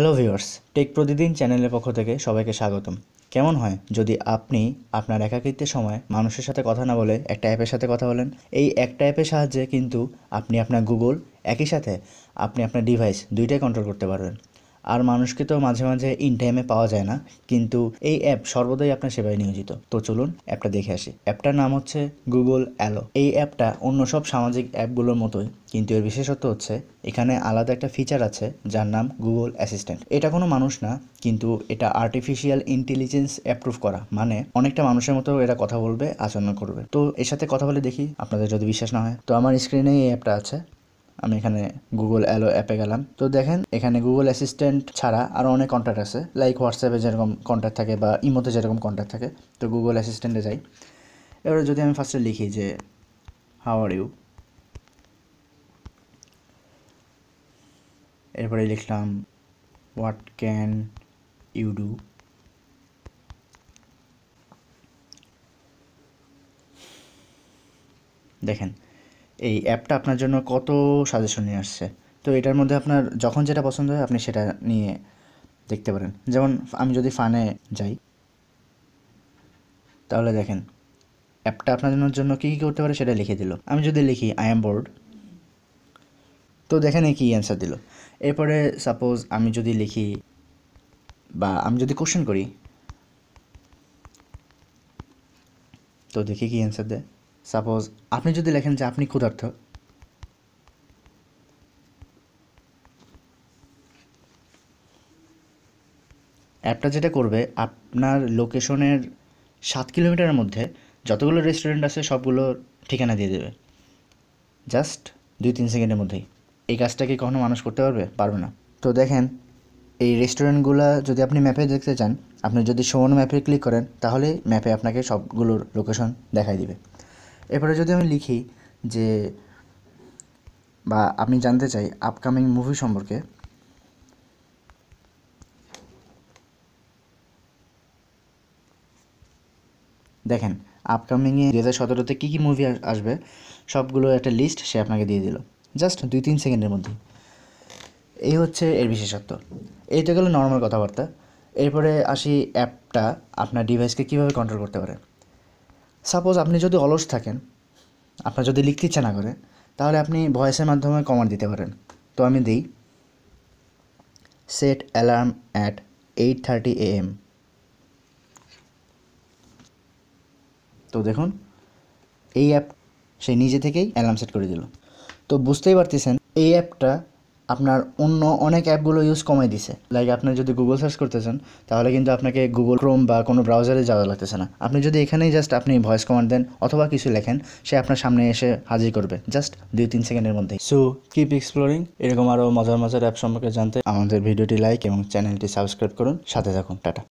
Hello viewers tech Pratidin channel पक्ष থেকে সবাইকে স্বাগতম। কেমন হয় যদি আপনি আপনার একাকিত্বের সময় মানুষের সাথে কথা না বলে একটা অ্যাপের সাথে কথা বলেন। এই একটা অ্যাপের সাহায্যে কিন্তু আপনি আপনার গুগল একই সাথে আপনি আপনার ডিভাইস দুইটাই কন্ট্রোল করতে পারবেন। আর মানুষকে তো মাঝে মাঝে ইন টাইমে পাওয়া যায় না, কিন্তু এই অ্যাপ সর্বদাই আপনার সেবায় নিয়োজিত। তো চলুন অ্যাপটা দেখে আসি। অ্যাপটার নাম হচ্ছে গুগল অ্যালো। এই অ্যাপটা অন্য সব সামাজিক অ্যাপগুলোর মতোই, কিন্তু এর বিশেষত্ব হচ্ছে এখানে আলাদা একটা ফিচার আছে যার নাম গুগল অ্যাসিস্ট্যান্ট। এটা কোনো মানুষ না, কিন্তু এটা আর্টিফিশিয়াল ইন্টেলিজেন্স অ্যাপ্রুভ করা, মানে অনেকটা মানুষের মতো এরা কথা বলবে, আচরণ করবে। তো এর সাথে কথা বলে দেখি, আপনাদের যদি বিশ্বাস না হয়। তো আমার স্ক্রিনে এই অ্যাপটা আছে, আমি এখানে গুগল অ্যালো অ্যাপে গেলাম। তো দেখেন এখানে গুগল অ্যাসিস্ট্যান্ট ছাড়া আরও অনেক কন্ট্যাক্ট আছে, লাইক হোয়াটসঅ্যাপে যেরকম কন্ট্যাক্ট থাকে বা ইমোতে যেরকম কন্ট্যাক্ট থাকে। তো গুগল অ্যাসিস্ট্যান্টে যাই। এবারে যদি আমি ফার্স্টে লিখি যে হাউ আর ইউ, এরপরে লিখলাম হোয়াট ক্যান ইউ ডু, দেখেন এই অ্যাপটা আপনার জন্য কত সাজেশন নিয়ে আসছে। তো এটার মধ্যে আপনার যখন যেটা পছন্দ হয় আপনি সেটা নিয়ে দেখতে পারেন। যেমন আমি যদি ফানে যাই, তাহলে দেখেন অ্যাপটা আপনার জন্য কী কী করতে পারে সেটা লিখে দিল। আমি যদি লিখি আই এম বোর্ড, তো দেখেন এই কী অ্যান্সার দিল। এরপরে সাপোজ আমি যদি লিখি বা আমি যদি কোশ্চেন করি, তো দেখি কী অ্যান্সার দেয়। সাপোজ আপনি যদি লেখেন যে আপনি ক্ষুধার্ত, অ্যাপটা যেটা করবে আপনার লোকেশনের 7 কিলোমিটারের মধ্যে যতগুলো রেস্টুরেন্ট আছে সবগুলো ঠিকানা দিয়ে দেবে, জাস্ট 2-3 সেকেন্ডের মধ্যেই। এই কাজটা কি কখনো মানুষ করতে পারবে? পারবে না। তো দেখেন এই রেস্টুরেন্টগুলো যদি আপনি ম্যাপে দেখতে চান, আপনি যদি শোন ম্যাপে ক্লিক করেন তাহলে ম্যাপে আপনাকে সবগুলোর লোকেশন দেখাই দিবে। এরপরে যদি আমি লিখি যে বা আপনি জানতে চাই আপকামিং মুভি সম্পর্কে, দেখেন আপকামিংয়ে 2017-তে কী কী মুভি আসবে সবগুলো একটা লিস্ট সে আপনাকে দিয়ে দিল, জাস্ট 2-3 সেকেন্ডের মধ্যে। এই হচ্ছে এর বিশেষত্ব। এইটা গেলো নর্মাল কথাবার্তা। এরপরে আসি অ্যাপটা আপনার ডিভাইসকে কীভাবে কন্ট্রোল করতে পারে। সাপোজ আপনি যদি অলস থাকেন, আপনার যদি লিখতে ইচ্ছা না করে, তাহলে আপনি ভয়েসের মাধ্যমে কমান্ড দিতে পারেন। তো আমি দিই সেট অ্যালার্ম অ্যাট 8:30 AM, তো দেখুন এই অ্যাপ সে নিজে থেকেই অ্যালার্ম সেট করে দিল। তো বুঝতেই পারতেছেন এই অ্যাপটা আপনার অন্য অনেক অ্যাপগুলো ইউজ কমাই দিছে। লাইক আপনি যদি গুগল সার্চ করতে চান তাহলে কিন্তু আপনাকে গুগল ক্রোম বা কোনো ব্রাউজারে যাওয়া লাগতেছে না, আপনি যদি এখানেই জাস্ট আপনি ভয়েস কমান্ড দেন অথবা কিছু লেখেন, সে আপনার সামনে এসে হাজির করবে, জাস্ট 2-3 সেকেন্ডের মধ্যে। সো কিপ এক্সপ্লোরিং, এরকম আরও মজার মজার অ্যাপ সম্পর্কে জানতে আমাদের ভিডিওটি লাইক এবং চ্যানেলটি সাবস্ক্রাইব করুন। সাথে থাকুন। টাটা।